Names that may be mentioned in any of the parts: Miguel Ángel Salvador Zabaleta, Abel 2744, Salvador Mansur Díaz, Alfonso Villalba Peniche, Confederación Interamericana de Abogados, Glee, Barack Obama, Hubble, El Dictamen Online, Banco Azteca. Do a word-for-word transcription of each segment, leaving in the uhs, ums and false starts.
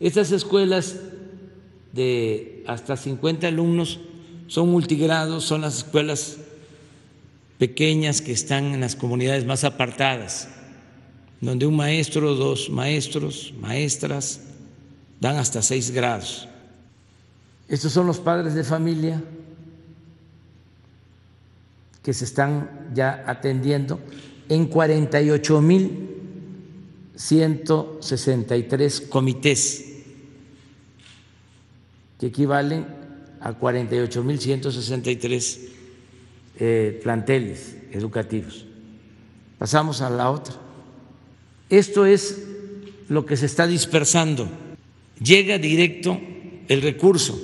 Estas escuelas de hasta cincuenta alumnos son multigrados, son las escuelas pequeñas que están en las comunidades más apartadas, donde un maestro, dos maestros, maestras, dan hasta seis grados. Estos son los padres de familia que se están ya atendiendo en cuarenta y ocho mil ciento sesenta y tres comités, que equivalen a cuarenta y ocho mil ciento sesenta y tres eh, planteles educativos. Pasamos a la otra. Esto es lo que se está dispersando. Llega directo el recurso.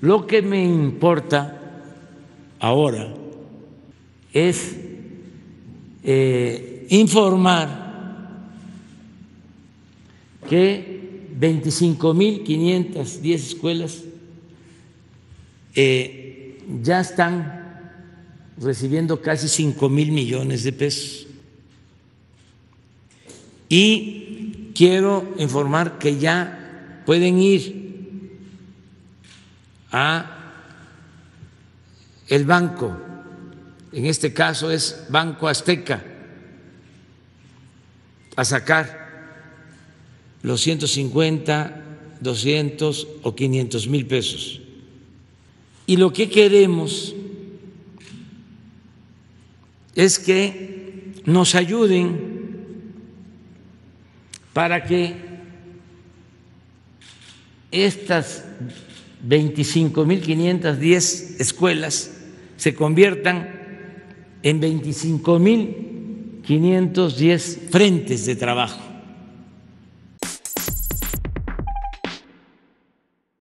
Lo que me importa ahora es eh, informar que veinticinco mil quinientas diez escuelas eh, ya están recibiendo casi cinco mil millones de pesos. Y quiero informar que ya pueden ir a el banco, en este caso es Banco Azteca, a sacar los ciento cincuenta, doscientos o quinientos mil pesos. Y lo que queremos es que nos ayuden para que estas veinticinco mil quinientas diez escuelas se conviertan en veinticinco mil quinientos diez frentes de trabajo.